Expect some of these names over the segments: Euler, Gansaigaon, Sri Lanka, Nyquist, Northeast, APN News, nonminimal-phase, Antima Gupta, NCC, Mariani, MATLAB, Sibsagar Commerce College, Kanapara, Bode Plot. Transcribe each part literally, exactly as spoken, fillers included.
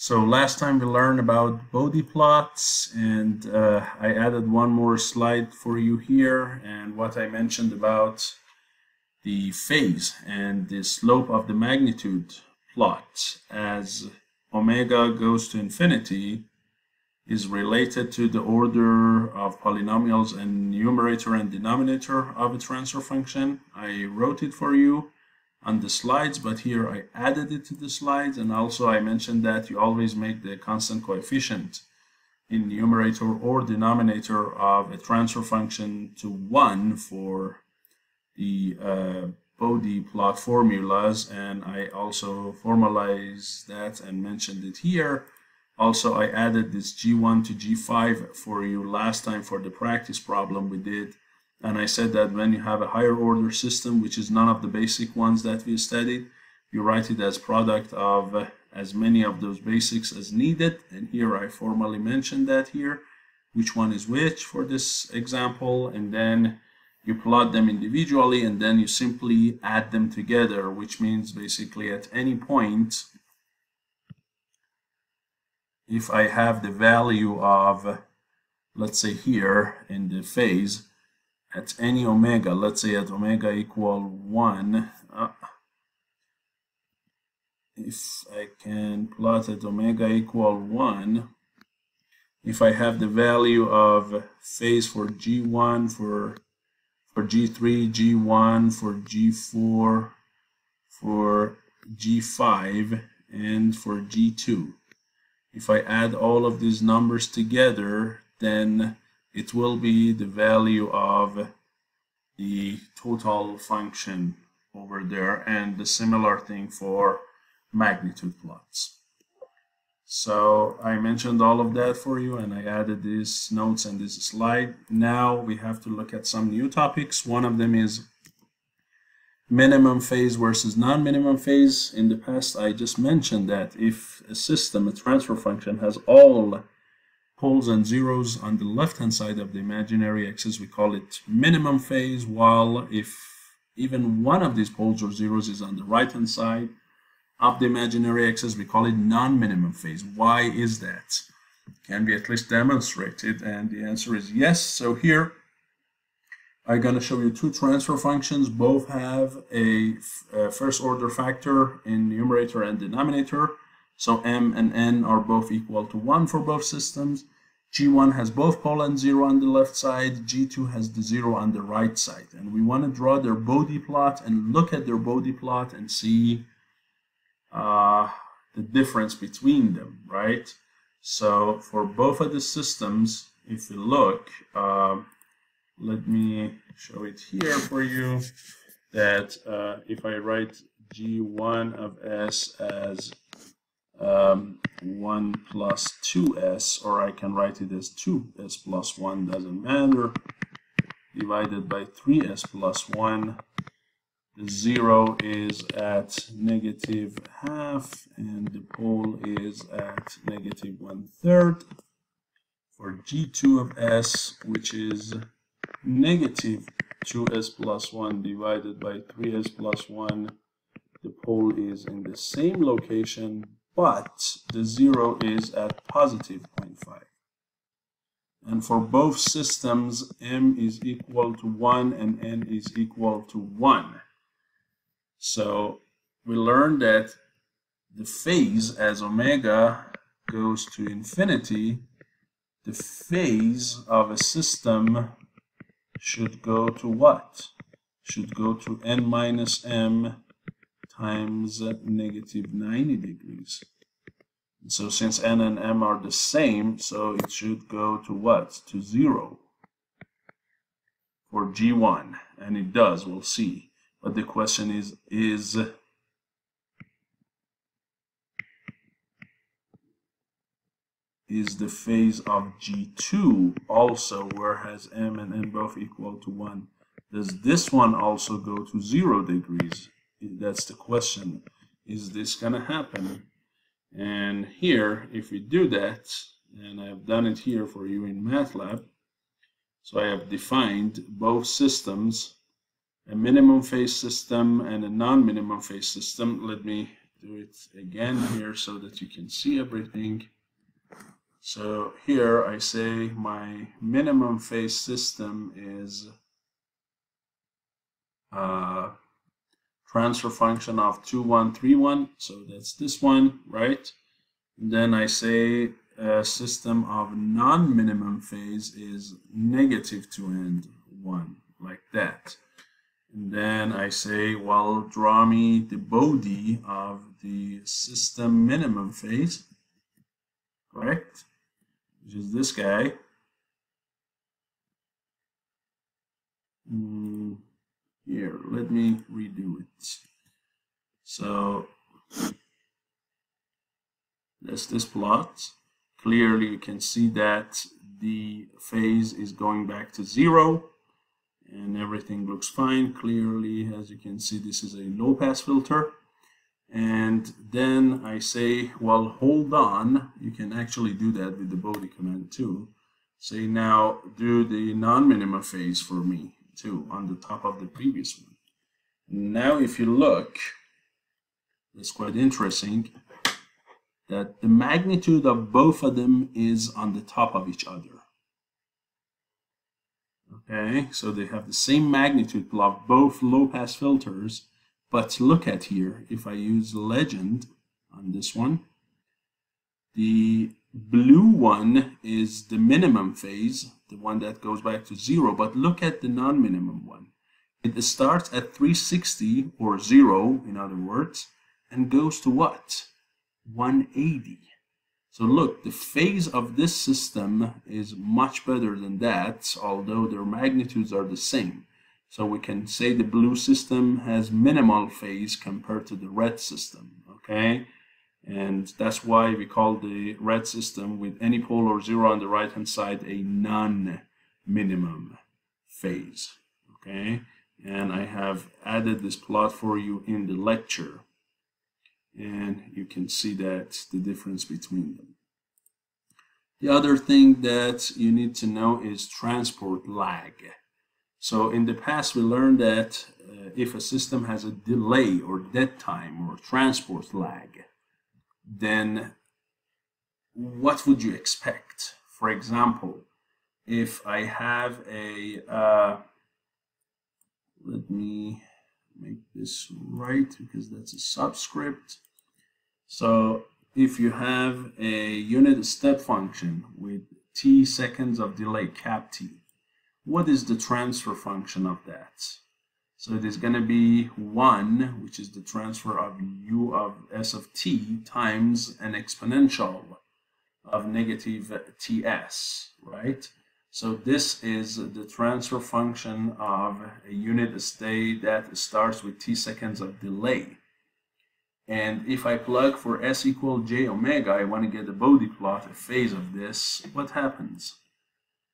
So last time we learned about Bode plots, and uh, I added one more slide for you here, and what I mentioned about the phase and the slope of the magnitude plot as omega goes to infinity is related to the order of polynomials in numerator and denominator of a transfer function. I wrote it for you on the slides, but here I added it to the slides, and also I mentioned that you always make the constant coefficient in numerator or denominator of a transfer function to one for the uh, Bode plot formulas, and I also formalized that and mentioned it here. Also, I added this G one to G five for you last time for the practice problem we did. And I said that when you have a higher order system, which is none of the basic ones that we studied, you write it as product of as many of those basics as needed. And here I formally mentioned that here, which one is which for this example. And then you plot them individually, and then you simply add them together, which means basically at any point, if I have the value of, let's say here in the phase, at any omega, let's say at omega equal one, uh, if I can plot at omega equal one, if I have the value of phase for G one, for, for G three, G one, for G four, for G five, and for G two. If I add all of these numbers together, then it will be the value of the total function over there, and the similar thing for magnitude plots. So I mentioned all of that for you, and I added these notes and this slide. Now we have to look at some new topics. One of them is minimum phase versus non-minimum phase. In the past, I just mentioned that if a system, a transfer function, has all poles and zeros on the left-hand side of the imaginary axis, we call it minimum phase, while if even one of these poles or zeros is on the right-hand side of the imaginary axis, we call it non-minimum phase. Why is that? Can be at least demonstrated, and the answer is yes. So here I'm going to show you two transfer functions. Both have a, a first-order factor in numerator and denominator. So m and n are both equal to one for both systems. G one has both pole and zero on the left side. G two has the zero on the right side. And we want to draw their Bode plot and look at their Bode plot and see uh, the difference between them, right? So for both of the systems, if you look, uh, let me show it here for you, that uh, if I write G one of S as Um, one plus two s, or I can write it as two s plus one, doesn't matter, divided by three s plus one. The zero is at negative half, and the pole is at negative one third. For G two of s, which is negative two s plus one divided by three s plus one, the pole is in the same location, but the zero is at positive zero point five. And for both systems, m is equal to one and n is equal to one. So we learned that the phase as omega goes to infinity, the phase of a system should go to what? Should go to n minus m times negative ninety degrees. So since n and m are the same, so it should go to what? To zero for G one, and it does, we'll see. But the question is, is is the phase of G two also, where has m and n both equal to one, does this one also go to zero degrees? That's the question. Is this gonna happen? And here, if we do that, and I've done it here for you in MATLAB, so I have defined both systems, a minimum phase system and a non-minimum phase system. Let me do it again here so that you can see everything. So here I say my minimum phase system is uh, transfer function of two one three one, so that's this one, right? And then I say a system of non-minimum phase is negative two and one, like that. And then I say, well, draw me the body of the system minimum phase, correct? Which is this guy. Mm, here, let me redo it. So that's this plot. Clearly, you can see that the phase is going back to zero and everything looks fine. Clearly, as you can see, this is a low-pass filter. And then I say, well, hold on. You can actually do that with the Bode command too. Say now, do the non-minimum phase for me too, on the top of the previous one. Now, if you look, that's quite interesting, that the magnitude of both of them is on the top of each other. Okay, so they have the same magnitude of both low-pass filters, but look at here, if I use legend on this one, the blue one is the minimum phase, the one that goes back to zero, but look at the non-minimum one. It starts at three sixty, or zero, in other words, and goes to what? one eighty. So look, the phase of this system is much better than that, although their magnitudes are the same. So we can say the blue system has minimal phase compared to the red system, okay? And that's why we call the red system with any pole or zero on the right-hand side a non-minimum phase, okay? And I have added this plot for you in the lecture. And you can see that the difference between them. The other thing that you need to know is transport lag. So in the past we learned that uh, if a system has a delay or dead time or transport lag, then what would you expect? For example, if I have a uh, let me make this right because that's a subscript. So if you have a unit step function with t seconds of delay, cap t, what is the transfer function of that? So it is going to be one, which is the transfer of u of s of t times an exponential of negative ts, right? So this is the transfer function of a unit state that starts with t seconds of delay. And if I plug for s equal j omega, I want to get a Bode plot, a phase of this, what happens?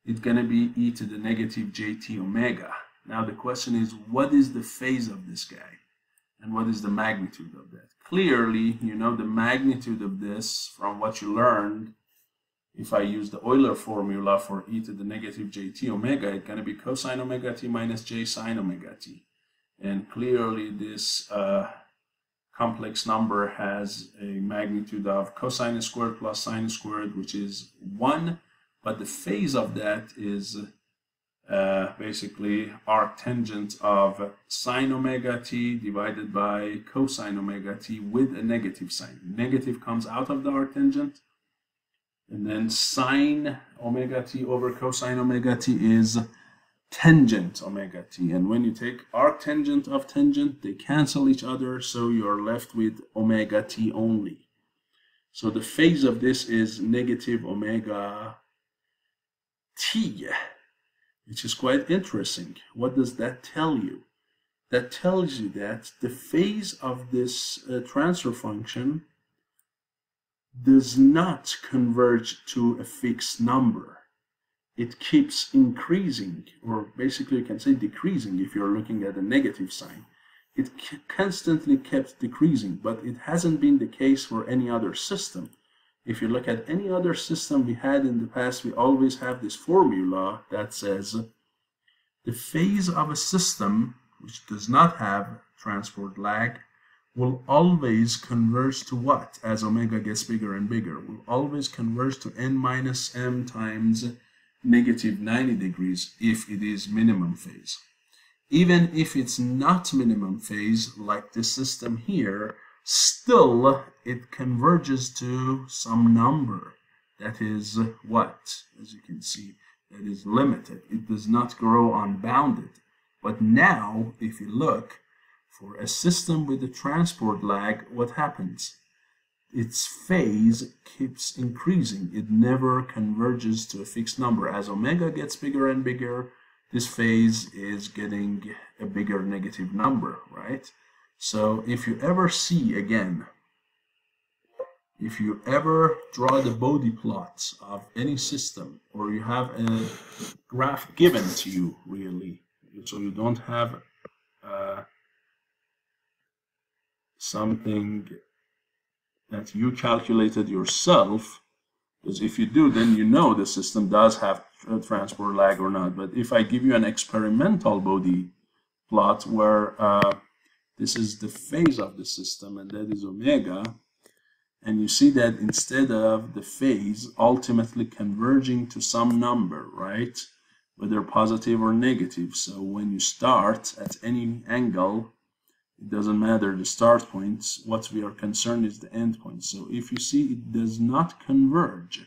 It's going to be e to the negative jt omega. Now the question is, what is the phase of this guy? And what is the magnitude of that? Clearly, you know the magnitude of this from what you learned. If I use the Euler formula for e to the negative jt omega, it's going to be cosine omega t minus j sine omega t. And clearly this uh, complex number has a magnitude of cosine squared plus sine squared, which is one. But the phase of that is uh, basically arctangent of sine omega t divided by cosine omega t with a negative sign. Negative comes out of the arctangent. And then sine omega t over cosine omega t is tangent omega t. And when you take arctangent of tangent, they cancel each other, so you are left with omega t only. So the phase of this is negative omega t, which is quite interesting. What does that tell you? That tells you that the phase of this uh, transfer function does not converge to a fixed number. It keeps increasing, or basically you can say decreasing if you're looking at a negative sign. It constantly kept decreasing, but it hasn't been the case for any other system. If you look at any other system we had in the past, we always have this formula that says the phase of a system which does not have transport lag will always converge to what? As omega gets bigger and bigger, will always converge to n minus m times negative ninety degrees if it is minimum phase. Even if it's not minimum phase, like this system here, still it converges to some number. That is what? As you can see, that is limited. It does not grow unbounded. But now, if you look, for a system with a transport lag, what happens? Its phase keeps increasing. It never converges to a fixed number. As omega gets bigger and bigger, this phase is getting a bigger negative number, right? So if you ever see, again, if you ever draw the Bode plots of any system, or you have a graph given to you, really, so you don't have uh, something that you calculated yourself, because if you do, then you know the system does have a transport lag or not. But if I give you an experimental Bode plot where uh, this is the phase of the system, and that is omega, and you see that instead of the phase ultimately converging to some number, right, whether positive or negative. So when you start at any angle, it doesn't matter the start points. What we are concerned is the end point. So if you see it does not converge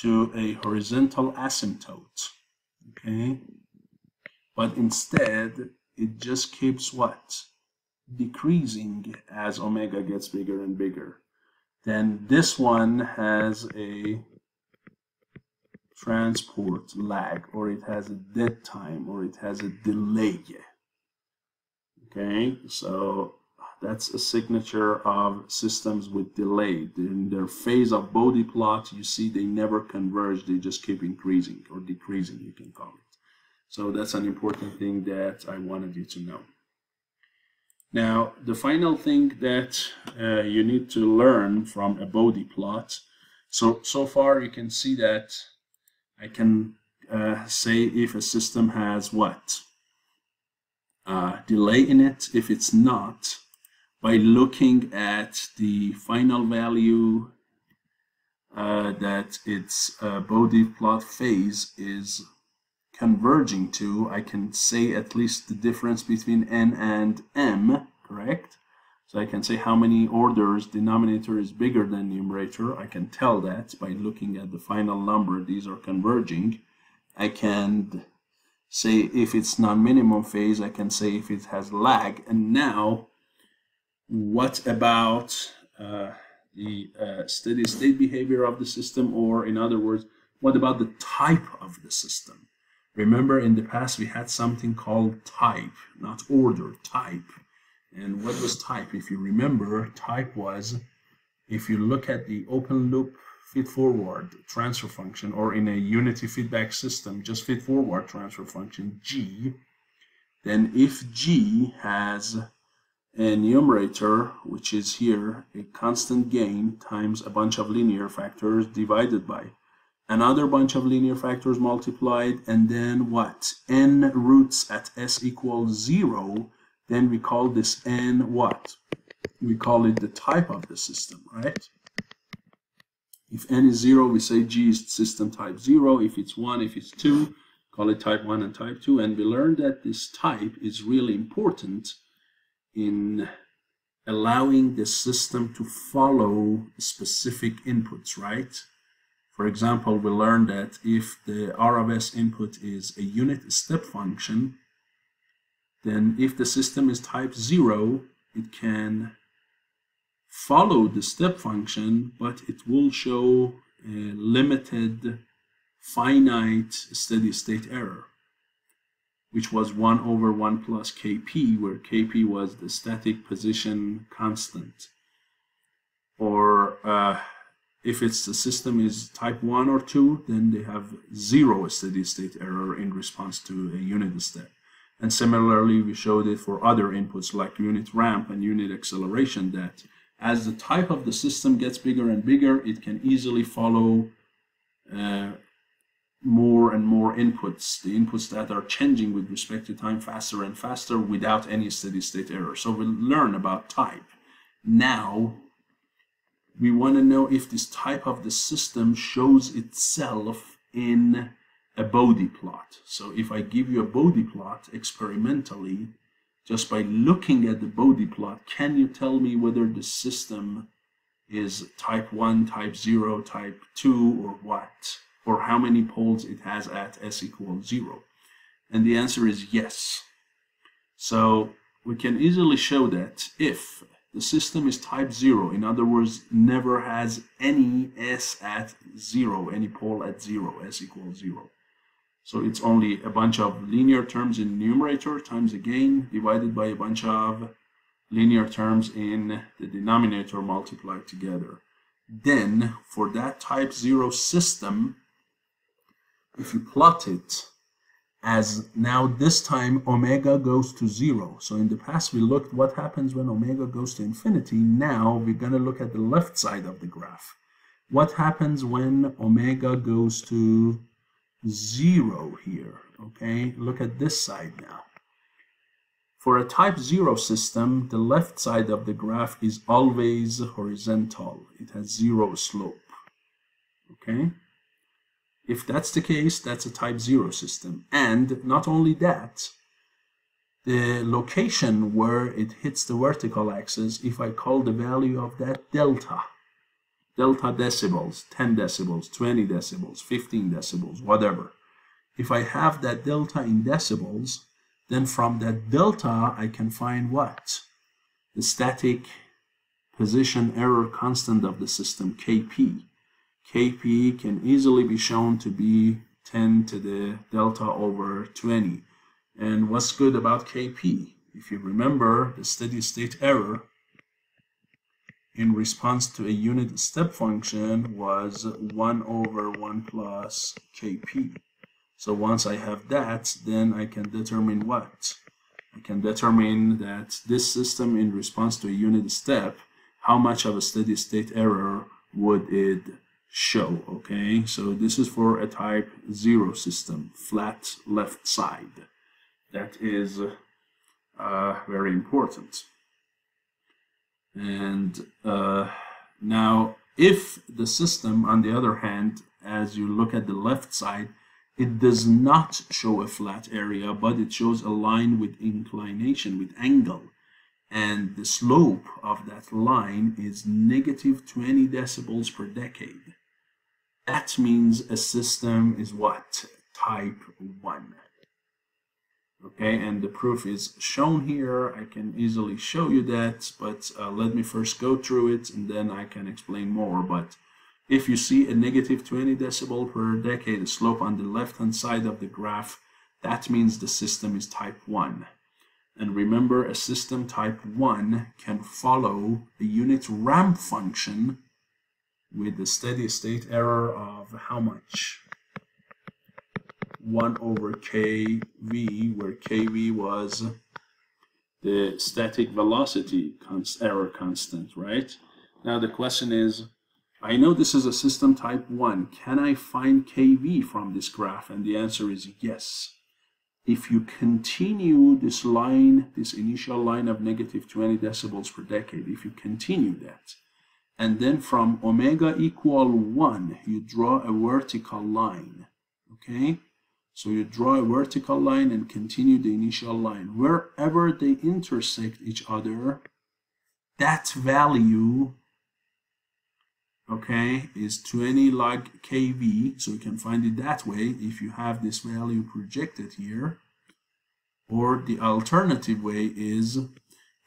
to a horizontal asymptote, okay, but instead it just keeps what? Decreasing as omega gets bigger and bigger. Then this one has a transport lag, or it has a dead time, or it has a delay. Okay, so that's a signature of systems with delay. In their phase of Bode plot, you see they never converge, they just keep increasing or decreasing, you can call it. So that's an important thing that I wanted you to know. Now, the final thing that uh, you need to learn from a Bode plot. So, so far you can see that I can uh, say if a system has what? Uh, delay in it, if it's not, by looking at the final value uh, that its uh, Bode plot phase is converging to. I can say at least the difference between n and m, correct? So I can say how many orders denominator is bigger than numerator. I can tell that by looking at the final number. These are converging. I can say if it's non-minimum phase, I can say if it has lag. And now, what about uh, the uh, steady state behavior of the system, or in other words, what about the type of the system? Remember, in the past we had something called type, not order, type. And what was type? If you remember, type was, if you look at the open loop feed-forward transfer function, or in a unity feedback system, just feed-forward transfer function, G, then if G has a numerator, which is here, a constant gain times a bunch of linear factors divided by another bunch of linear factors multiplied, and then what? N roots at S equals zero, then we call this N what? We call it the type of the system, right? If n is zero, we say G is system type zero. If it's one, if it's two, call it type one and type two. And we learned that this type is really important in allowing the system to follow specific inputs, right? For example, we learned that if the R of S input is a unit step function, then if the system is type zero, it can follow the step function, but it will show a limited finite steady state error, which was one over one plus K P, where K P was the static position constant. Or uh, if it's the system is type one or two, then they have zero steady state error in response to a unit step. And similarly, we showed it for other inputs like unit ramp and unit acceleration, that as the type of the system gets bigger and bigger, it can easily follow uh, more and more inputs, the inputs that are changing with respect to time faster and faster without any steady state error. So we'll learn about type. Now, we want to know if this type of the system shows itself in a Bode plot. So if I give you a Bode plot experimentally, just by looking at the Bode plot, can you tell me whether the system is type one, type zero, type two, or what? Or how many poles it has at s equals zero? And the answer is yes. So we can easily show that if the system is type zero, in other words, never has any s at zero, any pole at zero, s equals zero. So it's only a bunch of linear terms in numerator times again divided by a bunch of linear terms in the denominator multiplied together. Then, for that type zero system, if you plot it as now this time omega goes to zero. So in the past we looked what happens when omega goes to infinity. Now we're going to look at the left side of the graph. What happens when omega goes to zero here? Okay, look at this side now. For a type zero system, the left side of the graph is always horizontal. It has zero slope. Okay? If that's the case, that's a type zero system. And not only that, the location where it hits the vertical axis, if I call the value of that delta, delta decibels, ten decibels, twenty decibels, fifteen decibels, whatever. If I have that delta in decibels, then from that delta, I can find what? The static position error constant of the system, K P. K P can easily be shown to be ten to the delta over twenty. And what's good about K P? If you remember the steady state error in response to a unit step function was one over one plus K P. So once I have that, then I can determine what? I can determine that this system in response to a unit step, how much of a steady state error would it show, okay? So this is for a type zero system, flat left side. That is uh, very important. And uh, now, if the system, on the other hand, as you look at the left side, it does not show a flat area, but it shows a line with inclination, with angle. And the slope of that line is negative twenty decibels per decade. That means a system is what? Type one. Okay, and the proof is shown here. I can easily show you that, but uh, let me first go through it and then I can explain more. But if you see a negative twenty decibel per decade slope on the left-hand side of the graph, that means the system is type one. And remember, a system type one can follow the unit ramp function with the steady state error of how much? one over K V, where K V was the static velocity const- error constant, right? Now the question is, I know this is a system type one. Can I find K V from this graph? And the answer is yes. If you continue this line, this initial line of negative twenty decibels per decade, if you continue that, and then from omega equal one, you draw a vertical line, okay? So you draw a vertical line and continue the initial line. Wherever they intersect each other, that value, okay, is twenty log K V, so you can find it that way if you have this value projected here. Or the alternative way is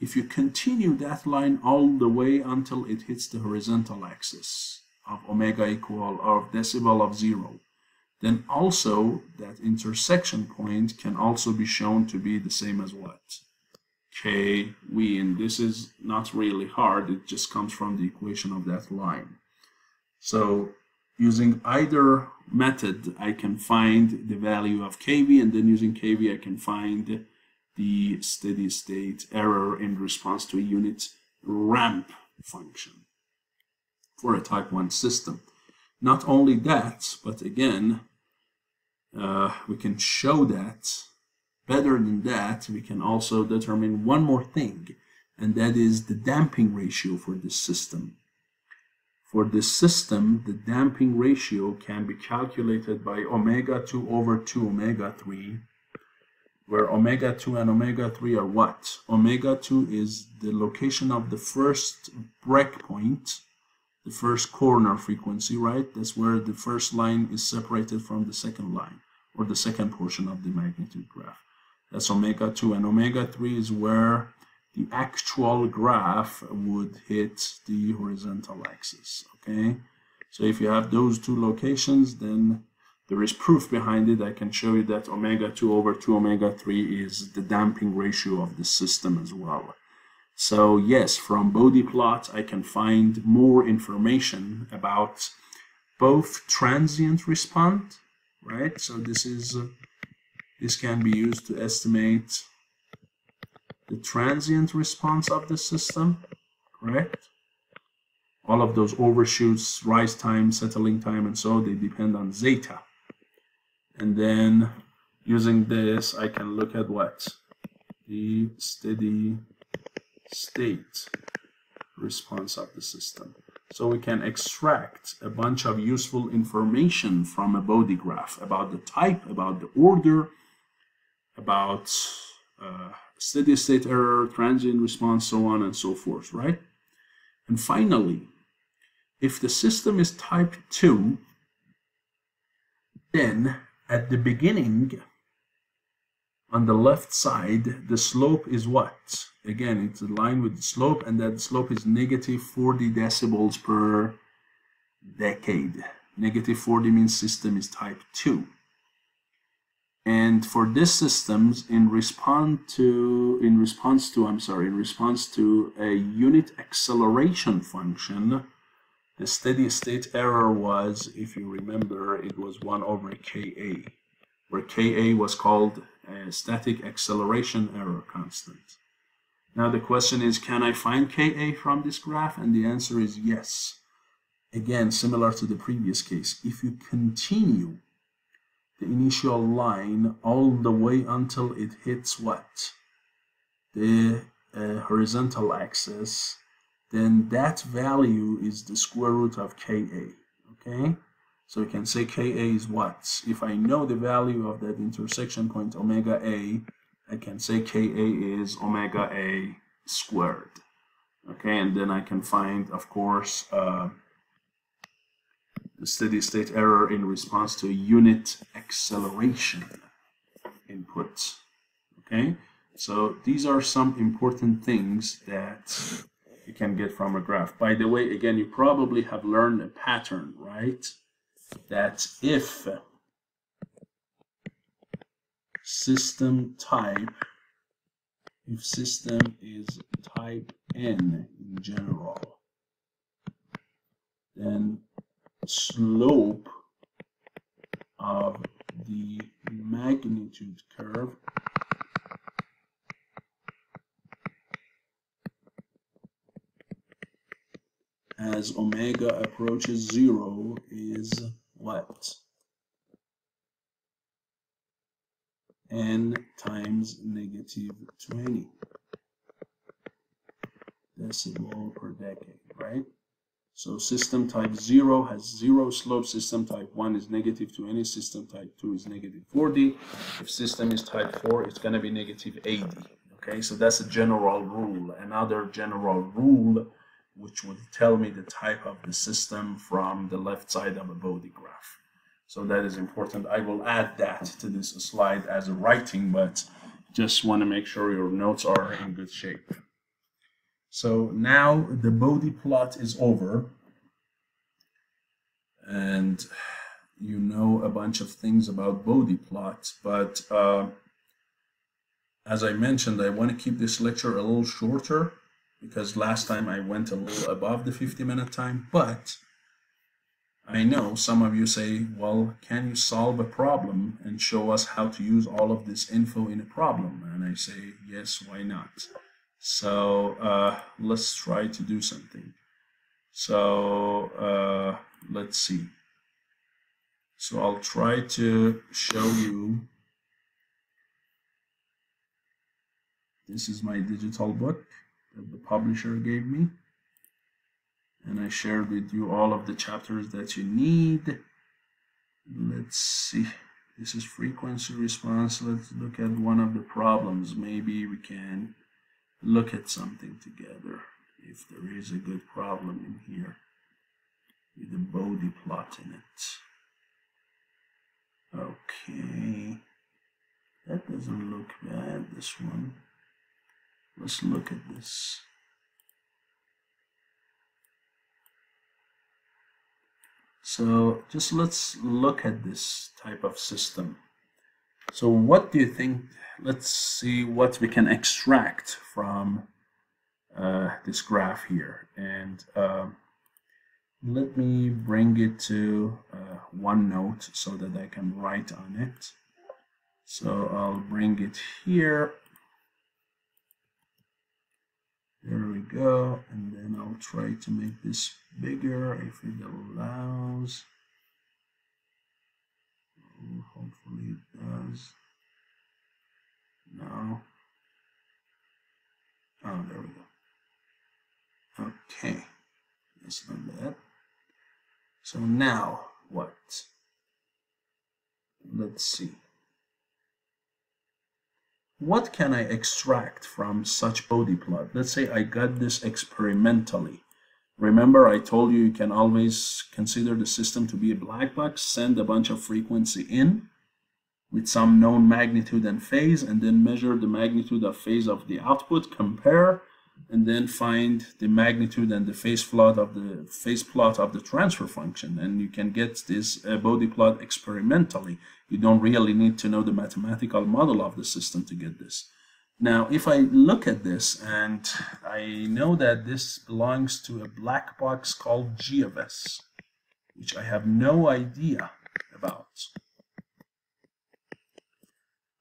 if you continue that line all the way until it hits the horizontal axis of omega equal or decibel of zero, then also that intersection point can also be shown to be the same as what? K V, and this is not really hard, it just comes from the equation of that line. So using either method, I can find the value of K V, and then using K V, I can find the steady state error in response to a unit ramp function for a type one system. Not only that, but again, uh, we can show that. Better than that, we can also determine one more thing, and that is the damping ratio for this system. For this system, the damping ratio can be calculated by omega two over two omega three, where omega two and omega three are what? Omega two is the location of the first breakpoint, the first corner frequency, right? That's where the first line is separated from the second line, or the second portion of the magnitude graph. That's omega two, and omega three is where the actual graph would hit the horizontal axis, okay? So if you have those two locations, then there is proof behind it. I can show you that omega two over two omega three is the damping ratio of the system as well. So yes, from Bode Plot, I can find more information about both transient response, right? So this is, uh, this can be used to estimate the transient response of the system, correct? All of those overshoots, rise time, settling time, and so they depend on zeta. And then using this, I can look at what? The steady state response of the system. So we can extract a bunch of useful information from a Bode graph about the type, about the order, about uh, steady state error, transient response, so on and so forth, right? And finally, if the system is type two, then at the beginning, on the left side, the slope is what? Again, it's aligned with the slope, and that slope is negative forty decibels per decade. Negative forty means system is type two. And for these systems, in response to, in response to, I'm sorry, in response to a unit acceleration function, the steady state error was, if you remember, it was one over K A, where K A was called a static acceleration error constant. Now the question is, can I find K A from this graph? And the answer is yes. Again, similar to the previous case, if you continue the initial line all the way until it hits what? The uh, horizontal axis, then that value is the square root of K A, okay? So we can say K A is what? If I know the value of that intersection point omega A, I can say K A is omega A squared, okay? And then I can find, of course, uh, the steady state error in response to unit acceleration input, okay? So these are some important things that you can get from a graph. By the way, again, you probably have learned a pattern, right? That if system type, if system is type N in general, then slope of the magnitude curve as omega approaches zero is what? N times negative twenty decibel per decade, right? So system type zero has zero slope, system type one is negative twenty, system type two is negative forty. If system is type four, it's going to be negative eighty. Okay, so that's a general rule. Another general rule which would tell me the type of the system from the left side of a Bode graph. So that is important. I will add that to this slide as a writing, but just want to make sure your notes are in good shape. So now the Bode plot is over, and you know a bunch of things about Bode plot, but uh, as I mentioned, I want to keep this lecture a little shorter because last time I went a little above the fifty minute time, but I know some of you say, well, can you solve a problem and show us how to use all of this info in a problem? And I say, yes, why not? So uh, let's try to do something. So uh, let's see. So I'll try to show you. This is my digital book that the publisher gave me, and I shared with you all of the chapters that you need. Let's see, this is frequency response. Let's look at one of the problems. Maybe we can look at something together if there is a good problem in here with a Bode plot in it. Okay, that doesn't look bad, this one. Let's look at this. So just let's look at this type of system. So what do you think? Let's see what we can extract from uh, this graph here. And uh, let me bring it to uh, OneNote so that I can write on it. So I'll bring it here. There we go, and then I'll try to make this bigger if it allows. Oh, hopefully it does. No. Oh, there we go. Okay, that's not bad. So now what? Let's see. What can I extract from such Bode plot? Let's say I got this experimentally. Remember, I told you you can always consider the system to be a black box, send a bunch of frequency in with some known magnitude and phase, and then measure the magnitude of phase of the output, compare, and then find the magnitude and the phase plot of the phase plot of the transfer function. And you can get this uh, Bode plot experimentally. You don't really need to know the mathematical model of the system to get this. Now, if I look at this, and I know that this belongs to a black box called G of S, which I have no idea about.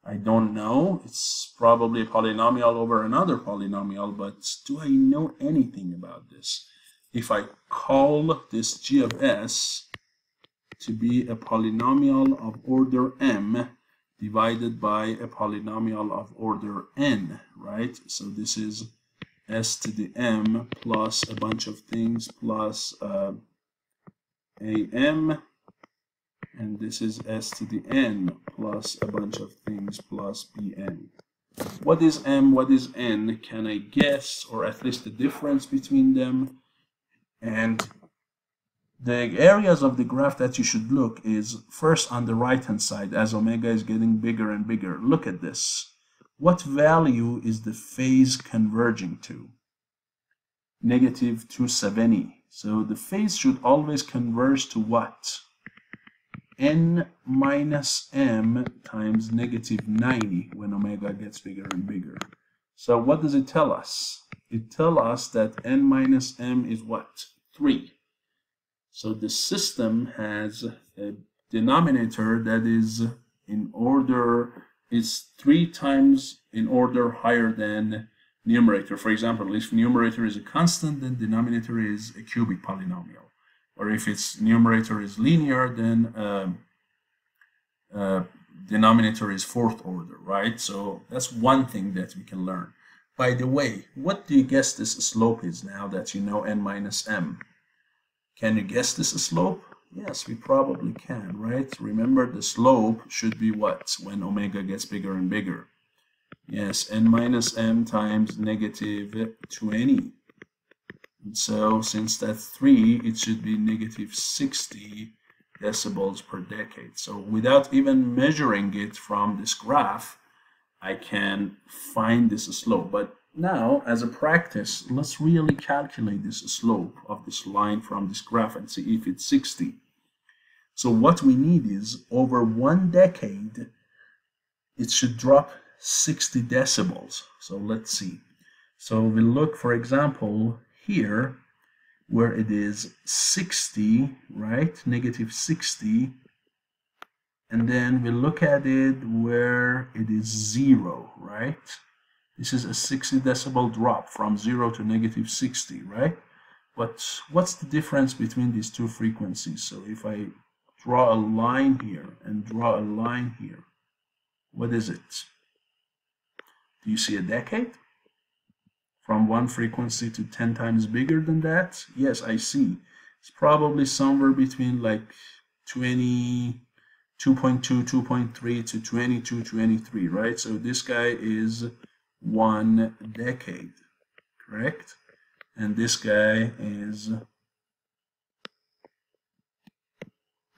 I don't know. It's probably a polynomial over another polynomial, but do I know anything about this? If I call this G of S to be a polynomial of order m divided by a polynomial of order n, right? So this is S to the m plus a bunch of things plus uh, am. And this is S to the n plus a bunch of things plus bn. What is m? What is n? Can I guess, or at least the difference between them? And the areas of the graph that you should look is first on the right-hand side as omega is getting bigger and bigger. Look at this. What value is the phase converging to? Negative two seventy. So the phase should always converge to what? N minus m times negative ninety when omega gets bigger and bigger. So what does it tell us? It tells us that n minus m is what? three. So the system has a denominator that is in order, is three times in order higher than numerator. For example, if numerator is a constant, then denominator is a cubic polynomial. Or if its numerator is linear, then um, uh, denominator is fourth order, right? So that's one thing that we can learn. By the way, what do you guess this slope is now that you know n minus m? Can you guess this slope? Yes, we probably can, right? Remember, the slope should be what? When omega gets bigger and bigger. Yes, n minus m times negative twenty. And so since that's three, it should be negative sixty decibels per decade. So without even measuring it from this graph, I can find this slope. But now, as a practice, let's really calculate this slope of this line from this graph and see if it's sixty. So what we need is, over one decade, it should drop sixty decibels. So let's see. So we look, for example, here where it is sixty, right? Negative sixty, and then we look at it where it is zero, right? This is a sixty decibel drop from zero to negative sixty, right? But what's the difference between these two frequencies? So if I draw a line here and draw a line here. What is it? Do you see a decade? From one frequency to ten times bigger than that? Yes, I see. It's probably somewhere between like twenty, two point two, two point three to twenty-two, twenty-three, right? So this guy is one decade, correct? And this guy is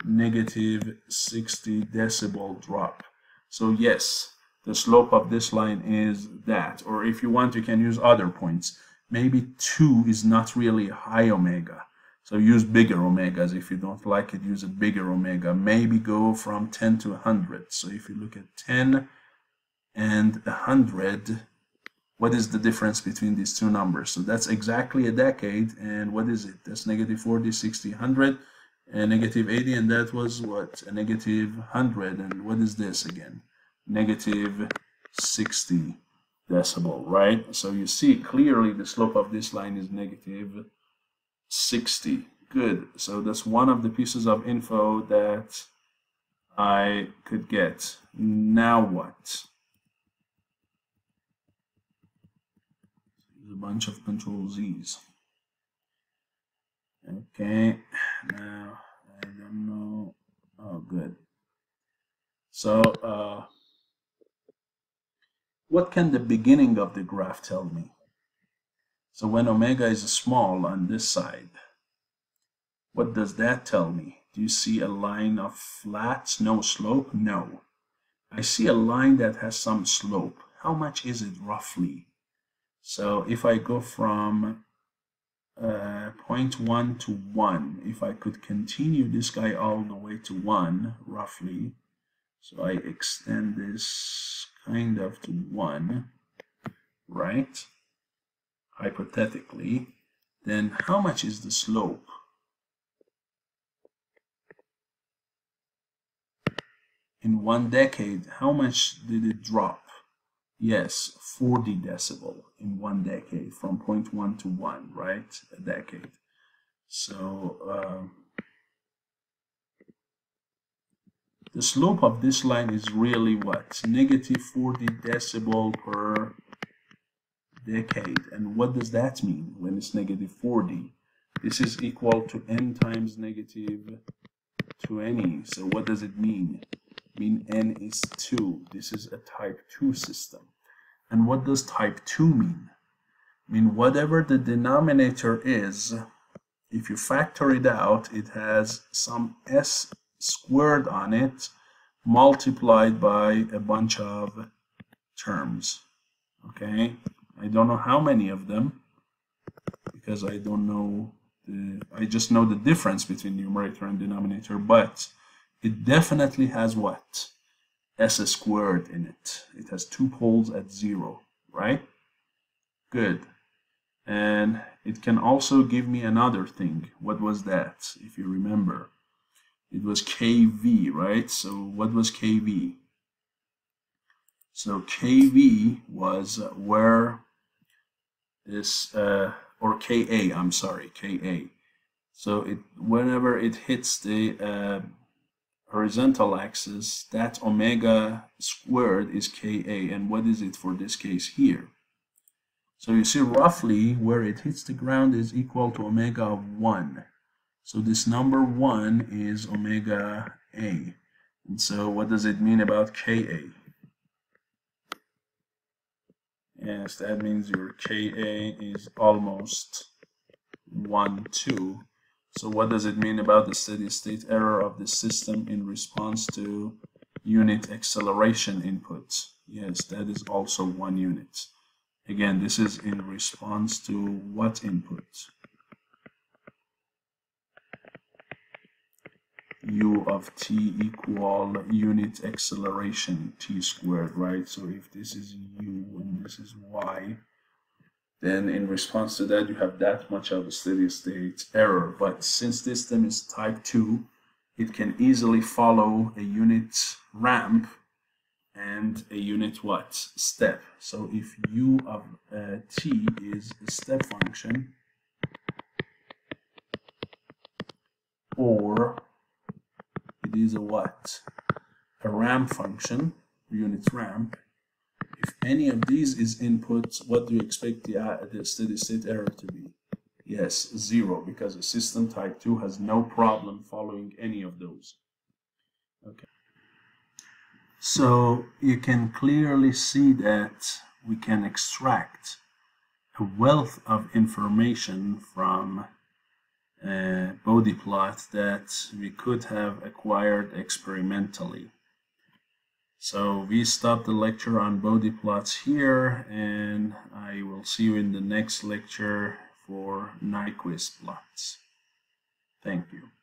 negative sixty decibel drop. So yes, the slope of this line is that, or if you want, you can use other points. Maybe two is not really high omega. So use bigger omegas. If you don't like it, use a bigger omega. Maybe go from ten to one hundred. So if you look at ten and one hundred, what is the difference between these two numbers? So that's exactly a decade. And what is it? That's negative forty, sixty, one hundred, and negative eighty. And that was what? A negative one hundred. And what is this again? Negative sixty decibel, right? So you see clearly the slope of this line is negative sixty. Good. So that's one of the pieces of info that I could get. Now what? A bunch of control Z's. Okay. Now I don't know. Oh, good. So uh, what can the beginning of the graph tell me? So when omega is small on this side, what does that tell me? Do you see a line of flats, no slope? No. I see a line that has some slope. How much is it roughly? So if I go from uh, zero point one to one, if I could continue this guy all the way to one, roughly, so I extend this kind of to one, right? Hypothetically, then how much is the slope? In one decade, how much did it drop? Yes, forty decibel in one decade, from zero point one to one, right? A decade. So um, the slope of this line is really what? Negative forty decibel per decade. And what does that mean when it's negative forty? This is equal to n times negative twenty. So what does it mean? I mean n is two. This is a type two system. And what does type two mean? I mean whatever the denominator is, if you factor it out, it has some s squared on it multiplied by a bunch of terms. Okay? I don't know how many of them, because I don't know, the, I just know the difference between numerator and denominator, but it definitely has what? S squared in it. It has two poles at zero, right? Good. And it can also give me another thing. What was that, if you remember? It was K V, right? So what was K V? So K V was where this, uh, or K A, I'm sorry, K A. So it, whenever it hits the uh, horizontal axis, that omega squared is K A. And what is it for this case here? So you see roughly where it hits the ground is equal to omega of one. So this number one is omega A. And so what does it mean about K A? Yes, that means your K A is almost one, two. So what does it mean about the steady state error of the system in response to unit acceleration input? Yes, that is also one unit. Again, this is in response to what input? U of t equal unit acceleration t squared, right? So if this is u and this is y, then in response to that you have that much of a steady state error. But since this system is type two, it can easily follow a unit ramp and a unit what? Step. So if u of uh, t is a step function or it is a what? A RAM function, units RAM. If any of these is input, what do you expect the, uh, the steady state error to be? Yes, zero, because a system type two has no problem following any of those. Okay. So you can clearly see that we can extract a wealth of information from uh, Bode Plot that we could have acquired experimentally. So we stop the lecture on Bode Plots here, and I will see you in the next lecture for Nyquist plots. Thank you.